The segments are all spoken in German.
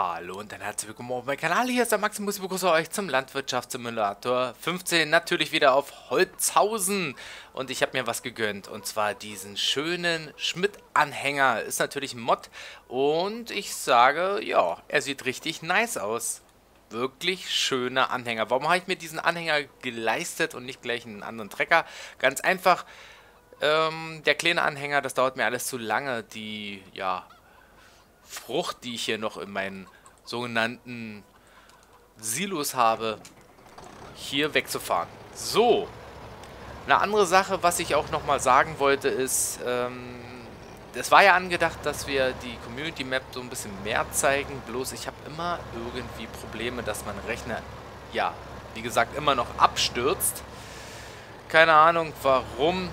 Hallo und ein herzlich willkommen auf meinem Kanal, hier ist der Maximus, ich begrüße euch zum Landwirtschaftssimulator 15, natürlich wieder auf Holzhausen, und ich habe mir was gegönnt, und zwar diesen schönen Schmidt-Anhänger, ist natürlich ein Mod, und ich sage, ja, er sieht richtig nice aus, wirklich schöner Anhänger. Warum habe ich mir diesen Anhänger geleistet und nicht gleich einen anderen Trecker? Ganz einfach, der kleine Anhänger, das dauert mir alles zu lange, die, ja, Frucht, die ich hier noch in meinen sogenannten Silos habe, hier wegzufahren. So, eine andere Sache, was ich auch nochmal sagen wollte, ist, es war ja angedacht, dass wir die Community Map so ein bisschen mehr zeigen, bloß ich habe immer irgendwie Probleme, dass mein Rechner, ja, wie gesagt, immer noch abstürzt. Keine Ahnung, warum.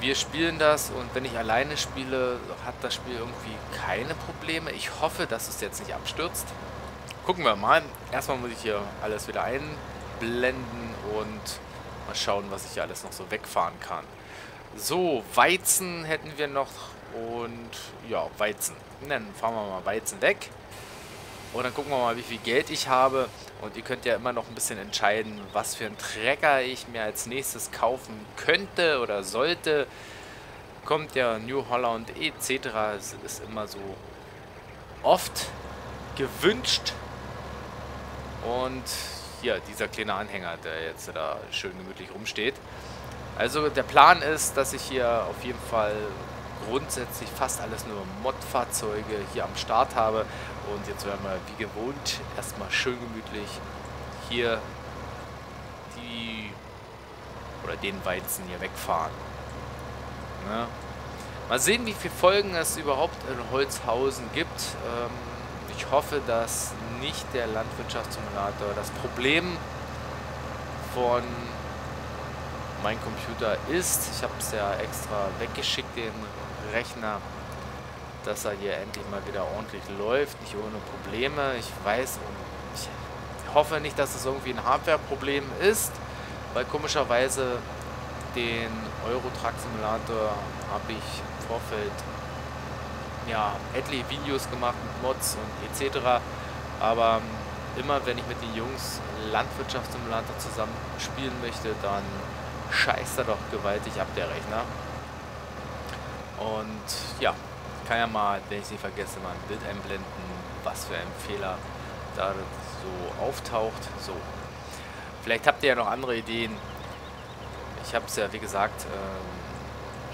Wir spielen das, und wenn ich alleine spiele, hat das Spiel irgendwie keine Probleme. Ich hoffe, dass es jetzt nicht abstürzt. Gucken wir mal. Erstmal muss ich hier alles wieder einblenden und mal schauen, was ich hier alles noch so wegfahren kann. So, Weizen hätten wir noch, und ja, Weizen. Dann fahren wir mal Weizen weg. Und dann gucken wir mal, wie viel Geld ich habe. Und ihr könnt ja immer noch ein bisschen entscheiden, was für einen Trecker ich mir als nächstes kaufen könnte oder sollte. Kommt ja New Holland etc. Das ist immer so oft gewünscht. Und hier, dieser kleine Anhänger, der jetzt da schön gemütlich rumsteht. Also der Plan ist, dass ich hier auf jeden Fall grundsätzlich fast alles nur Mod-Fahrzeuge hier am Start habe. Und jetzt werden wir wie gewohnt erstmal schön gemütlich hier den Weizen hier wegfahren. Ne? Mal sehen, wie viele Folgen es überhaupt in Holzhausen gibt. Ich hoffe, dass nicht der Landwirtschaftssimulator das Problem von meinem Computer ist. Ich habe es ja extra weggeschickt, den Rechner, dass er hier endlich mal wieder ordentlich läuft, nicht ohne Probleme. Ich weiß, und ich hoffe nicht, dass es irgendwie ein Hardware-Problem ist, weil komischerweise den Eurotruck-Simulator habe ich im Vorfeld, ja, etliche Videos gemacht mit Mods und etc. Aber immer wenn ich mit den Jungs Landwirtschaftssimulator zusammen spielen möchte, dann scheißt er doch gewaltig ab, der Rechner. Und ja, kann ja mal, wenn ich es nicht vergesse, mal ein Bild einblenden, was für ein Fehler da so auftaucht. So, vielleicht habt ihr ja noch andere Ideen. Ich habe es ja, wie gesagt,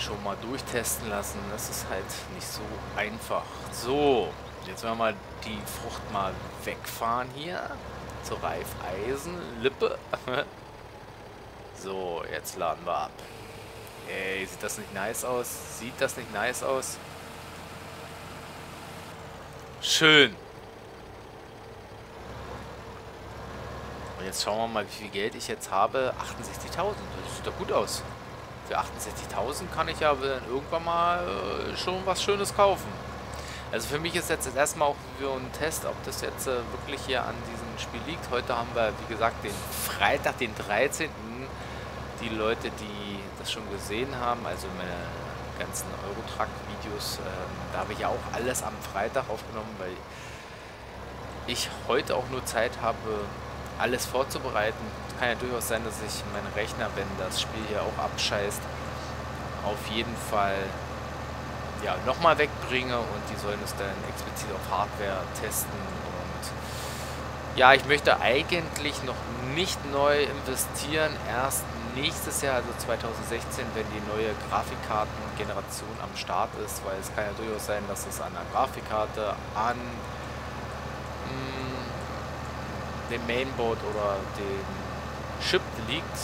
schon mal durchtesten lassen. Das ist halt nicht so einfach. So, jetzt werden wir die Frucht mal wegfahren hier zur ReifeisenLippe. So, jetzt laden wir ab. Ey, sieht das nicht nice aus? Sieht das nicht nice aus? Schön. Und jetzt schauen wir mal, wie viel Geld ich jetzt habe. 68.000. Das sieht doch gut aus. Für 68.000 kann ich ja irgendwann mal schon was Schönes kaufen. Also für mich ist jetzt erstmal auch für einen Test, ob das jetzt wirklich hier an diesem Spiel liegt. Heute haben wir, wie gesagt, den Freitag, den 13. Die Leute, die das schon gesehen haben, also meine ganzen Eurotruck-Videos, da habe ich ja auch alles am Freitag aufgenommen, weil ich heute auch nur Zeit habe, alles vorzubereiten. Kann ja durchaus sein, dass ich meinen Rechner, wenn das Spiel hier auch abscheißt, auf jeden Fall, ja, nochmal wegbringe, und die sollen es dann explizit auf Hardware testen. Und ja, ich möchte eigentlich noch nicht neu investieren, erst nächstes Jahr, also 2016, wenn die neue Grafikkartengeneration am Start ist, weil es kann ja durchaus sein, dass es an der Grafikkarte, an dem Mainboard oder dem Chip liegt.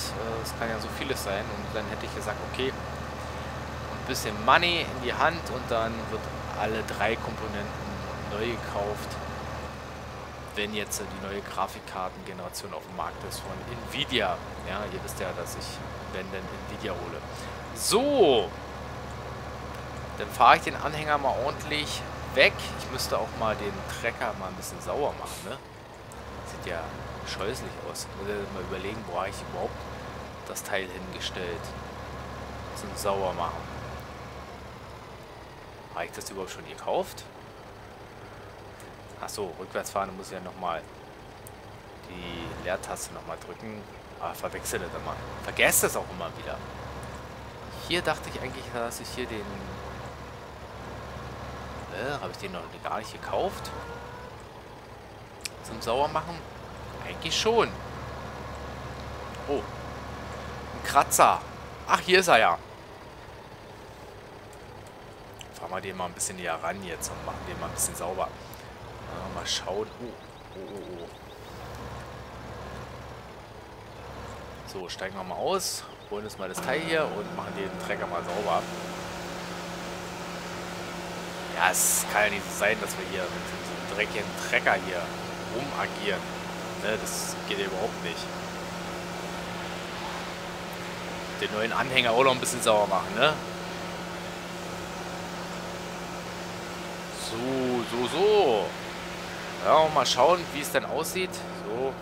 Es kann ja so vieles sein, und dann hätte ich gesagt, okay, ein bisschen Money in die Hand, und dann wird alle drei Komponenten neu gekauft, wenn jetzt die neue Grafikkartengeneration auf dem Markt ist von NVIDIA. Ja, ihr wisst ja, dass ich, wenn denn, NVIDIA hole. So, dann fahre ich den Anhänger mal ordentlich weg. Ich müsste auch mal den Trecker mal ein bisschen sauer machen, ne? Sieht ja scheußlich aus. Ich muss ja mal überlegen, wo habe ich überhaupt das Teil hingestellt zum Sauermachen. Habe ich das überhaupt schon gekauft? Achso, rückwärts fahren muss ich ja nochmal die Leertaste nochmal drücken. Aber verwechsel das immer. Vergesst das auch immer wieder. Hier dachte ich eigentlich, dass ich hier den... habe ich den noch gar nicht gekauft? Zum Sauermachen? Eigentlich schon. Oh. Ein Kratzer. Ach, hier ist er ja. Fahren wir den mal ein bisschen näher ran jetzt und machen den mal ein bisschen sauber. Mal schauen. Oh. So, steigen wir mal aus. Holen uns mal das Teil hier und machen den Trecker mal sauber. Ja, es kann ja nicht so sein, dass wir hier mit so einem dreckigen Trecker hier rumagieren. Ne, das geht ja überhaupt nicht. Den neuen Anhänger auch noch ein bisschen sauer machen, ne? So. Ja, mal schauen, wie es dann aussieht. So.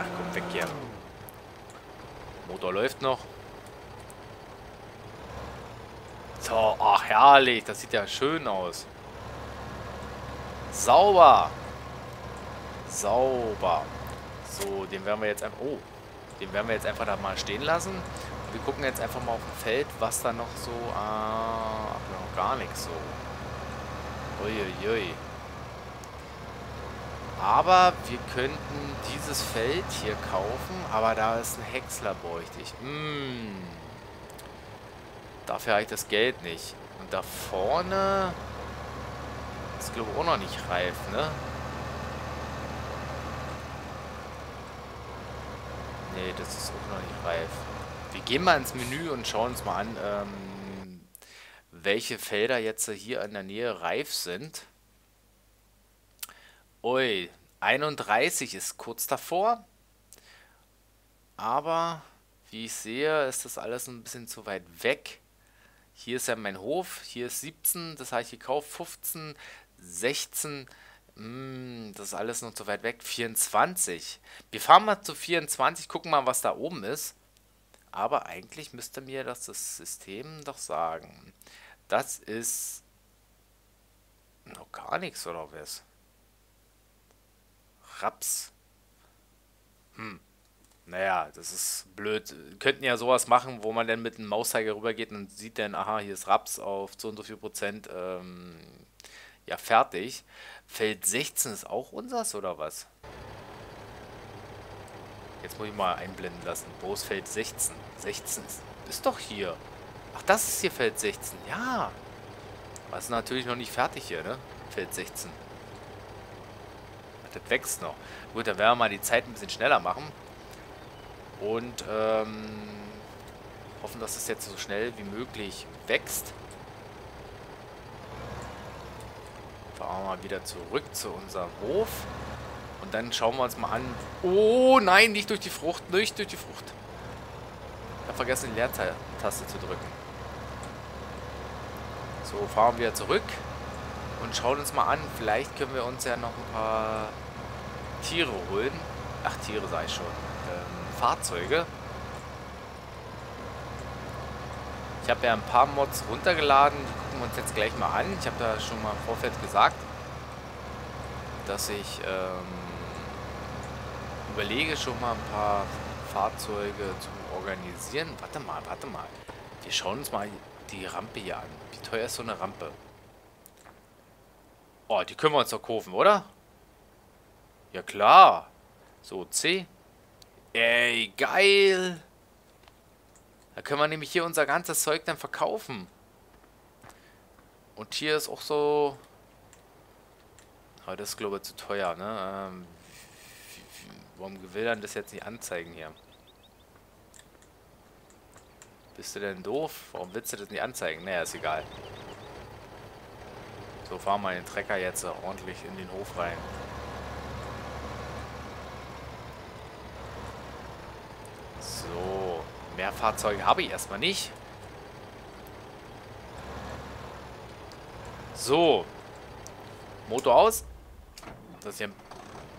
Ach, komm, weg hier. Motor läuft noch. So, ach herrlich, das sieht ja schön aus. Sauber. So, den werden wir jetzt einfach... Oh, den werden wir jetzt einfach da mal stehen lassen. Und wir gucken jetzt einfach mal auf dem Feld, was da noch so... noch gar nichts so. Uiuiui. Aber wir könnten dieses Feld hier kaufen, aber da ist ein Häcksler bräuchtig. Dafür habe ich das Geld nicht. Und da vorne ist, glaube ich, auch noch nicht reif, ne? Ne, das ist auch noch nicht reif. Wir gehen mal ins Menü und schauen uns mal an, welche Felder jetzt hier in der Nähe reif sind. Ui, 31 ist kurz davor. Aber, wie ich sehe, ist das alles ein bisschen zu weit weg. Hier ist ja mein Hof, hier ist 17, das habe ich gekauft, 15, 16, das ist alles noch zu weit weg, 24. Wir fahren mal zu 24, gucken mal, was da oben ist. Aber eigentlich müsste mir das System doch sagen. Das ist noch gar nichts, oder was? Raps. Naja, das ist blöd. Wir könnten ja sowas machen, wo man dann mit dem Mauszeiger rübergeht und sieht dann, aha, hier ist Raps auf so und so viel Prozent, ja, fertig. Feld 16 ist auch unseres, oder was? Jetzt muss ich mal einblenden lassen. Wo ist Feld 16? 16 ist doch hier. Ach, das ist hier Feld 16. Ja. Das ist natürlich noch nicht fertig hier, ne? Feld 16. Das wächst noch. Gut, dann werden wir mal die Zeit ein bisschen schneller machen. Und hoffen, dass es jetzt so schnell wie möglich wächst. Fahren wir mal wieder zurück zu unserem Hof. Und dann schauen wir uns mal an. Oh nein, nicht durch die Frucht. Nicht durch die Frucht. Ich habe vergessen, die Leertaste zu drücken. So, fahren wir zurück. Und schauen uns mal an. Vielleicht können wir uns ja noch ein paar Tiere holen. Ach, Tiere sei schon. Fahrzeuge. Ich habe ja ein paar Mods runtergeladen. Die gucken wir uns jetzt gleich mal an. Ich habe da schon mal im Vorfeld gesagt, dass ich überlege, schon mal ein paar Fahrzeuge zu organisieren. Warte mal. Wir schauen uns mal die Rampe hier an. Wie teuer ist so eine Rampe? Oh, die können wir uns doch kaufen, oder? Ja, klar. So, C. Ey, geil. Da können wir nämlich hier unser ganzes Zeug dann verkaufen. Und hier ist auch so... Aber das ist, glaube ich, zu teuer, ne? Warum will dann das jetzt nicht anzeigen hier? Bist du denn doof? Warum willst du das nicht anzeigen? Naja, ist egal. So, fahren wir den Trecker jetzt ordentlich in den Hof rein. So, mehr Fahrzeuge habe ich erstmal nicht. So, Motor aus. Das hier.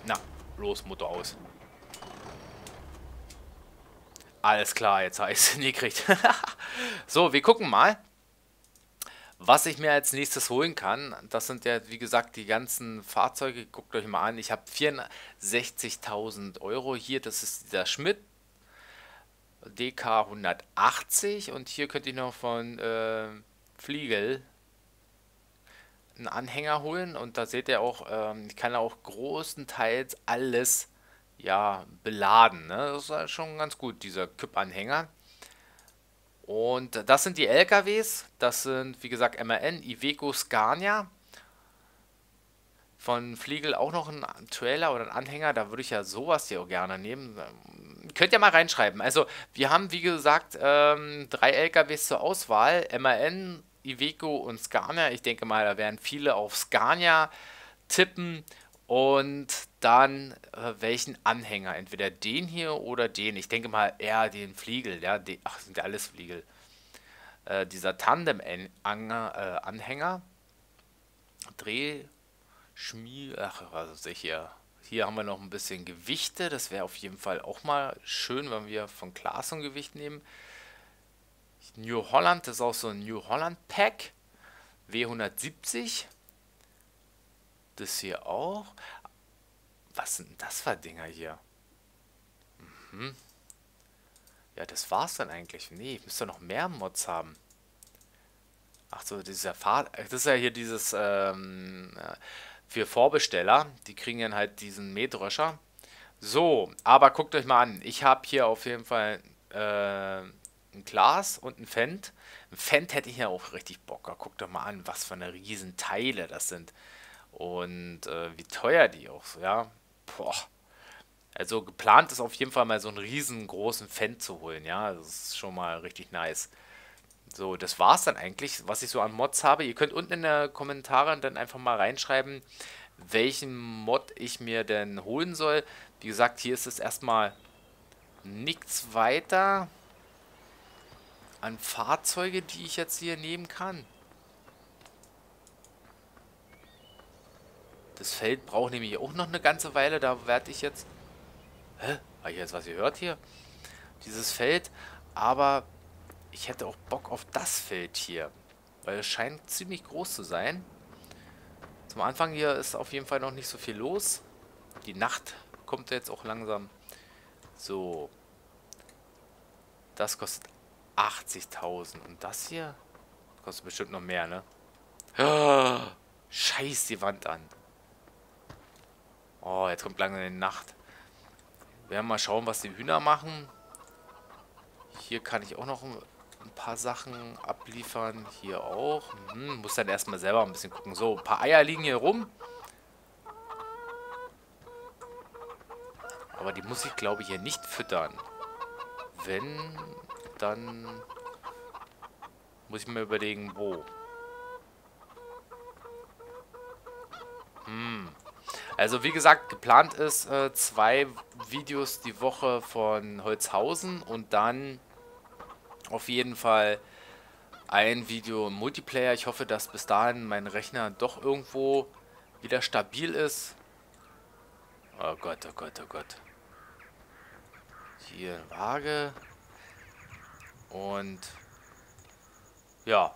Na, los, Motor aus. Alles klar, jetzt habe ich es hingekriegt. So, wir gucken mal. Was ich mir als nächstes holen kann, das sind ja wie gesagt die ganzen Fahrzeuge, guckt euch mal an, ich habe 64.000 Euro hier, das ist der Schmidt DK 180 und hier könnte ich noch von Fliegel einen Anhänger holen und da seht ihr auch, ich kann auch großenteils alles ja beladen, ne? Das ist halt schon ganz gut, dieser Küpp-Anhänger. Und das sind die LKWs, das sind wie gesagt MAN, Iveco, Scania. Von Fliegel auch noch ein Trailer oder ein Anhänger, da würde ich ja sowas hier auch gerne nehmen. Könnt ihr mal reinschreiben. Also wir haben wie gesagt 3 LKWs zur Auswahl, MAN, Iveco und Scania. Ich denke mal, da werden viele auf Scania tippen und dann welchen Anhänger, entweder den hier oder den, ich denke mal eher den Fliegel, ja, den, ach, sind ja alles Fliegel, dieser Tandem-Anhänger, ach, was weiß ich hier, hier haben wir noch ein bisschen Gewichte, das wäre auf jeden Fall auch mal schön, wenn wir von Klaas ein Gewicht nehmen, New Holland, das ist auch so ein New Holland Pack, W170, das hier auch. Was sind denn das für Dinger hier? Mhm. Ja, das war's dann eigentlich. Nee, ich müsste noch mehr Mods haben. Ach so, dieser das ist ja hier dieses für Vorbesteller. Die kriegen dann halt diesen Mähdröscher. So, aber guckt euch mal an. Ich habe hier auf jeden Fall ein Klaas und ein Fendt. Ein Fendt hätte ich ja auch richtig Bock. Guckt doch mal an, was für eine riesen Teile das sind. Und wie teuer die auch, ja. Boah. Also geplant ist auf jeden Fall mal so einen riesengroßen Fendt zu holen, ja. Das ist schon mal richtig nice. So, das war's dann eigentlich, was ich so an Mods habe. Ihr könnt unten in den Kommentaren dann einfach mal reinschreiben, welchen Mod ich mir denn holen soll. Wie gesagt, hier ist es erstmal nichts weiter an Fahrzeuge, die ich jetzt hier nehmen kann. Das Feld braucht nämlich auch noch eine ganze Weile, da werde ich jetzt... Hä? Habe ich jetzt was gehört hier? Dieses Feld, aber ich hätte auch Bock auf das Feld hier, weil es scheint ziemlich groß zu sein. Zum Anfang hier ist auf jeden Fall noch nicht so viel los. Die Nacht kommt jetzt auch langsam. So. Das kostet 80.000 und das hier kostet bestimmt noch mehr, ne? Oh, scheiß die Wand an. Oh, jetzt kommt langsam die Nacht. Wir werden mal schauen, was die Hühner machen. Hier kann ich auch noch ein paar Sachen abliefern. Hier auch. Muss dann erstmal selber ein bisschen gucken. So, ein paar Eier liegen hier rum. Aber die muss ich, glaube ich, hier nicht füttern. Wenn, dann muss ich mir überlegen, wo. Also wie gesagt, geplant ist 2 Videos die Woche von Holzhausen und dann auf jeden Fall ein Video im Multiplayer. Ich hoffe, dass bis dahin mein Rechner doch irgendwo wieder stabil ist. Oh Gott, oh Gott, oh Gott. Hier Waage. Und ja.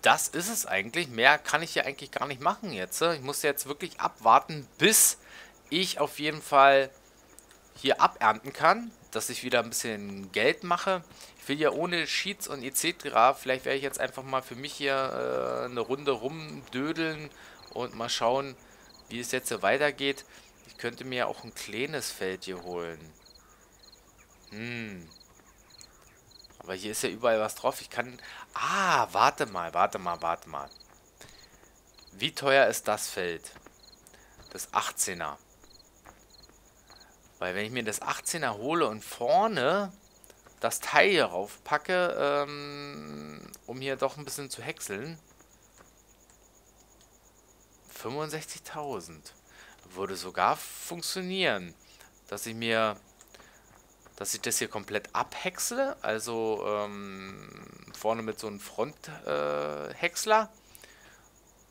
Das ist es eigentlich. Mehr kann ich ja eigentlich gar nicht machen jetzt. Ich muss jetzt wirklich abwarten, bis ich auf jeden Fall hier abernten kann, dass ich wieder ein bisschen Geld mache. Ich will ja ohne Sheets und etc. Vielleicht werde ich jetzt einfach mal für mich hier eine Runde rumdödeln und mal schauen, wie es jetzt so weitergeht. Ich könnte mir auch ein kleines Feld hier holen. Aber hier ist ja überall was drauf. Ich kann... Ah, warte mal, warte mal, warte mal. Wie teuer ist das Feld? Das 18er. Weil wenn ich mir das 18er hole und vorne das Teil hier raufpacke, um hier doch ein bisschen zu häckseln. 65.000. Würde sogar funktionieren. Dass ich mir... Dass ich das hier komplett abhäcksle, also vorne mit so einem Fronthäcksler.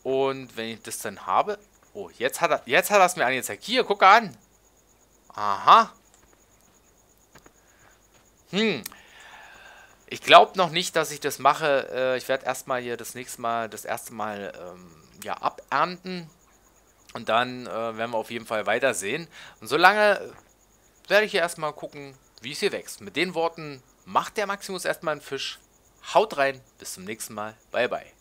Und wenn ich das dann habe... Oh, jetzt hat er es mir angezeigt. Hier, guck an! Aha! Ich glaube noch nicht, dass ich das mache. Ich werde erstmal hier das erste Mal ja, abernten. Und dann werden wir auf jeden Fall weitersehen. Und solange werde ich hier erstmal gucken, wie es hier wächst. Mit den Worten macht der Maximus erstmal einen Fisch. Haut rein, bis zum nächsten Mal. Bye, bye.